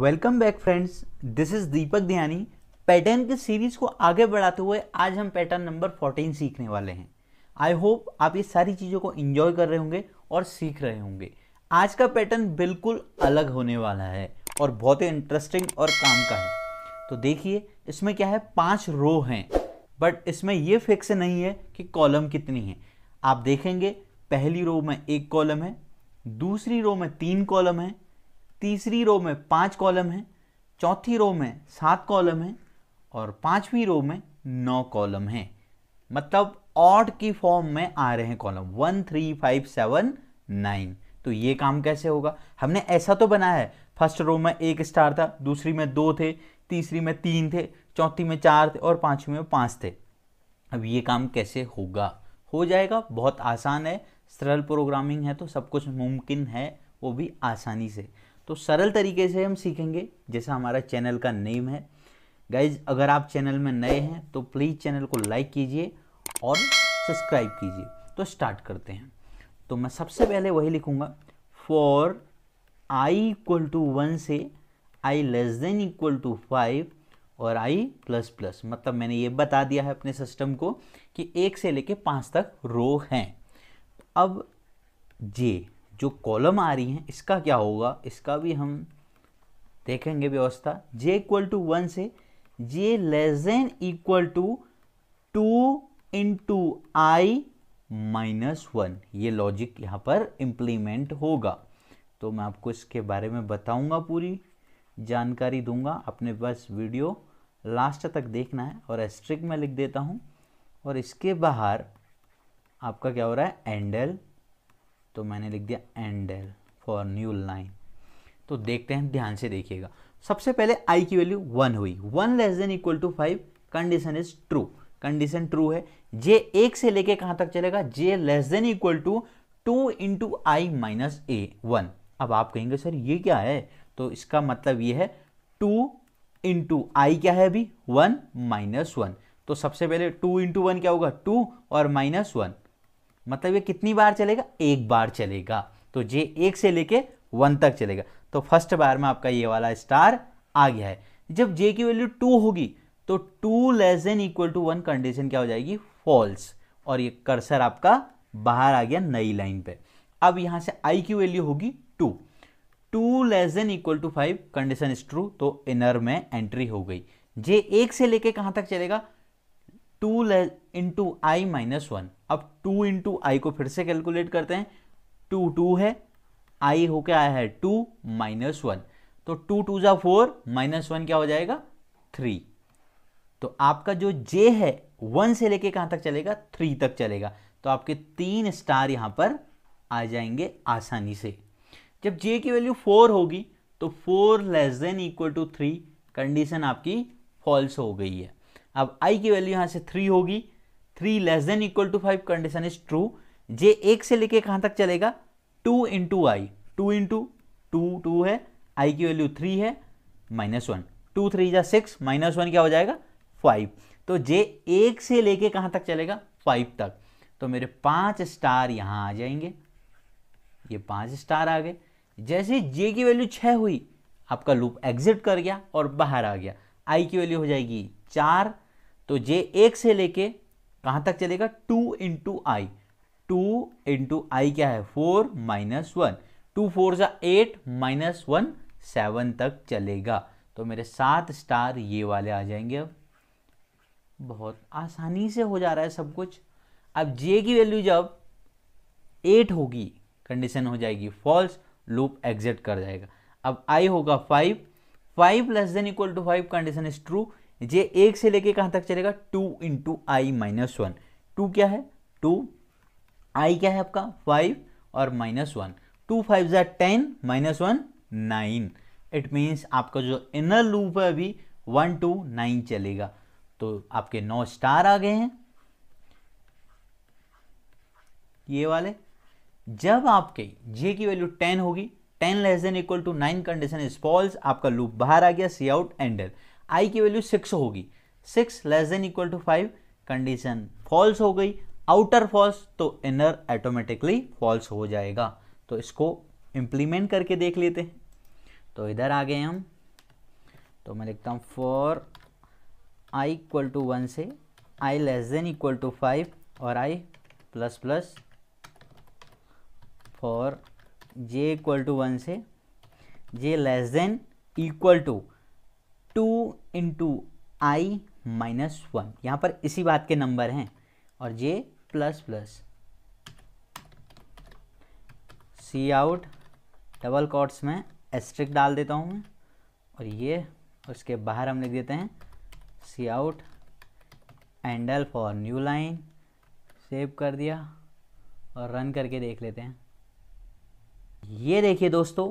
Welcome back friends, this is Deepak Dhyani. Pattern की series को आगे बढ़ाते हुए आज हम पैटर्न नंबर 14 सीखने वाले हैं। आई होप आप ये सारी चीज़ों को एंजॉय कर रहे होंगे और सीख रहे होंगे। आज का पैटर्न बिल्कुल अलग होने वाला है और बहुत ही इंटरेस्टिंग और काम का है। तो देखिए, इसमें क्या है, 5 रो हैं, बट इसमें ये फिक्स नहीं है कि कॉलम कितनी है। आप देखेंगे पहली रो में 1 कॉलम है, दूसरी रो में 3 कॉलम है, तीसरी रो में 5 कॉलम है, चौथी रो में 7 कॉलम है और पांचवी रो में 9 कॉलम है। मतलब ऑड की फॉर्म में आ रहे हैं कॉलम 1, 3, 5, 7, 9। तो ये काम कैसे होगा? हमने ऐसा तो बनाया है, फर्स्ट रो में 1 स्टार था, दूसरी में 2 थे, तीसरी में 3 थे, चौथी में 4 थे और पांचवी में 5 थे। अब ये काम कैसे होगा? हो जाएगा, बहुत आसान है। सरल प्रोग्रामिंग है तो सब कुछ मुमकिन है, वो भी आसानी से। तो सरल तरीके से हम सीखेंगे, जैसा हमारा चैनल का नेम है। गाइज, अगर आप चैनल में नए हैं तो प्लीज़ चैनल को लाइक कीजिए और सब्सक्राइब कीजिए। तो स्टार्ट करते हैं। तो मैं सबसे पहले वही लिखूँगा, फॉर आई इक्वल टू 1 से आई लेस देन इक्वल टू 5 और आई प्लस प्लस। मतलब मैंने ये बता दिया है अपने सिस्टम को कि 1 से लेके 5 तक रो हैं। अब जे जो कॉलम आ रही हैं इसका क्या होगा, इसका भी हम देखेंगे व्यवस्था। जे इक्वल टू 1 से जे less than equal to 2 into I minus 1, ये लॉजिक यहाँ पर इम्प्लीमेंट होगा। तो मैं आपको इसके बारे में बताऊँगा, पूरी जानकारी दूंगा। अपने बस वीडियो लास्ट तक देखना है। और एस्ट्रिक में लिख देता हूं और इसके बाहर आपका क्या हो रहा है, एंडल। तो मैंने लिख दिया एंडल फॉर न्यू लाइन। तो देखते हैं, ध्यान से देखिएगा। सबसे पहले आई की वैल्यू 1 हुई, 1 less than equal to 5, condition is true, condition true है। जे 1 से लेके कहाँ तक चलेगा, जे less than equal to 2 into I minus ए 1। अब आप कहेंगे सर ये क्या है, तो इसका मतलब ये है 2 इंटू आई क्या है अभी, 1 माइनस 1। तो सबसे पहले 2 इंटू 1 क्या होगा, 2 और माइनस 1। मतलब ये कितनी बार चलेगा, 1 बार चलेगा। तो जे 1 से लेके 1 तक चलेगा। तो फर्स्ट बार में आपका ये वाला स्टार आ गया है। जब जे की वैल्यू 2 होगी तो 2 less than equal to 1, condition क्या हो जाएगी, फॉल्स। और ये कर्सर आपका बाहर आ गया नई लाइन पे। अब यहाँ से आई की वैल्यू होगी 2, 2 less than equal to 5, condition is true. तो इनर में एंट्री हो गई। जे 1 से लेके कहाँ तक चलेगा, 2 लेस इंटू आई माइनस 1। अब 2 इंटू आई को फिर से कैलकुलेट करते हैं, 2 2 है, आई होके आया है 2 माइनस 1। तो 2 2 जा 4 माइनस 1 क्या हो जाएगा, 3। तो आपका जो जे है 1 से लेके कहाँ तक चलेगा, 3 तक चलेगा। तो आपके 3 स्टार यहाँ पर आ जाएंगे आसानी से। जब जे की वैल्यू 4 होगी तो 4 less than equal to 3, condition आपकी फॉल्स हो गई है। अब आई की वैल्यू यहाँ से 3 होगी, 3 less than equal to 5, condition is true. J 1 से लेके कहाँ तक चलेगा, 2 इंटू आई, 2 इंटू 2 2 है, आई की वैल्यू 3 है, माइनस 1, 2 3 या 6 माइनस 1 क्या हो जाएगा, 5। तो जे 1 से लेके कहाँ तक चलेगा, 5 तक। तो मेरे 5 स्टार यहाँ आ जाएंगे, ये 5 स्टार आ गए। जैसे जे की वैल्यू 6 हुई आपका लूप एग्जिट कर गया और बाहर आ गया। आई की वैल्यू हो जाएगी 4। तो जे 1 से लेके कहाँ तक चलेगा, 2 इंटू आई, 2 इंटू आई क्या है, 4 माइनस 1, 2 4 जा 8 माइनस 1 7 तक चलेगा। तो मेरे 7 स्टार ये वाले आ जाएंगे। अब बहुत आसानी से हो जा रहा है सब कुछ। अब जे की वैल्यू जब 8 होगी कंडीशन हो जाएगी फॉल्स, लूप एग्जिट कर जाएगा। अब आई होगा 5, 5 less than equal to 5, condition is true. J 1 से लेके कहाँ तक चलेगा, 2 इंटू आई माइनस 1, 2 क्या है 2, आई क्या है आपका 5 और माइनस 1, 2 5 जार 10 माइनस 1 9। इट मीन्स आपका जो इनर लूप है अभी 1 2 9 चलेगा। तो आपके 9 स्टार आ गए हैं ये वाले। जब आपके जे की वैल्यू 10 होगी, 10 less than equal to 9, condition is false, आपका लूप बाहर आ गया, सी आउट एंडर। आई की वैल्यू 6 होगी, 6 less than equal to 5, condition false हो गई, आउटर फॉल्स, तो इनर ऑटोमेटिकली फॉल्स हो जाएगा। तो इसको इम्प्लीमेंट करके देख लेते हैं। तो इधर आ गए हम, तो मैं लिखता हूँ फॉर आई इक्वल टू 1 से आई लेस देन इक्वल टू 5 और आई plus plus, for J equal to 1 से जे less than equal to 2 into I minus 1, यहाँ पर इसी बात के नंबर हैं, और जे प्लस प्लस सी आउट डबल कोट्स में एस्ट्रिक डाल देता हूँ मैं, और ये उसके बाहर हम लिख देते हैं सी out endl for new line, save कर दिया और रन करके देख लेते हैं। ये देखिए दोस्तों,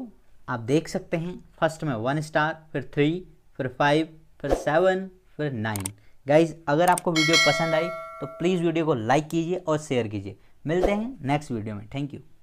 आप देख सकते हैं फर्स्ट में 1 स्टार, फिर 3, फिर 5, फिर 7, फिर 9। गाइज अगर आपको वीडियो पसंद आई तो प्लीज़ वीडियो को लाइक कीजिए और शेयर कीजिए। मिलते हैं नेक्स्ट वीडियो में। Thank you.